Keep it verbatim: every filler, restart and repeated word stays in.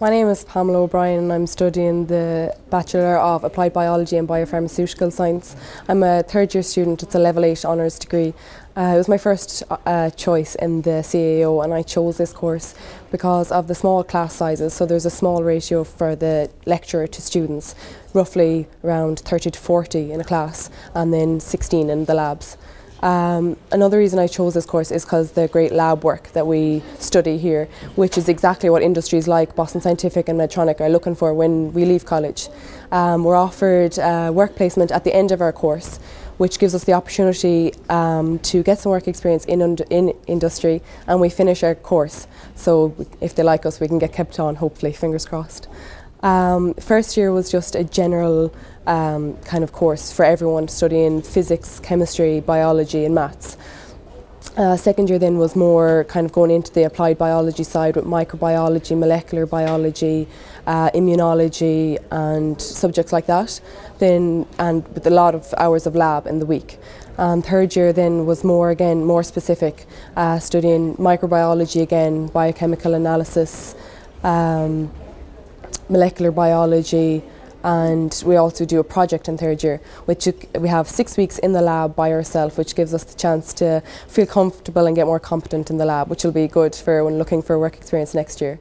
My name is Pamela O'Brien and I'm studying the Bachelor of Applied Biology and Biopharmaceutical Science. I'm a third year student, it's a level eight honours degree. Uh, it was my first uh, choice in the C A O and I chose this course because of the small class sizes, so there's a small ratio for the lecturer to students, roughly around thirty to forty in a class and then sixteen in the labs. Um, another reason I chose this course is because the great lab work that we study here, which is exactly what industries like Boston Scientific and Medtronic are looking for when we leave college. Um, we're offered uh, work placement at the end of our course, which gives us the opportunity um, to get some work experience in, und in industry, and we finish our course. So if they like us, we can get kept on, hopefully, fingers crossed. Um, first year was just a general um, kind of course for everyone studying physics, chemistry, biology and maths. Uh, second year then was more kind of going into the applied biology side with microbiology, molecular biology, uh, immunology and subjects like that, then, and with a lot of hours of lab in the week. Um, third year then was more, again, more specific, uh, studying microbiology again, biochemical analysis, um, molecular biology, and we also do a project in third year, which we have six weeks in the lab by ourselves, which gives us the chance to feel comfortable and get more competent in the lab, which will be good for when looking for work experience next year.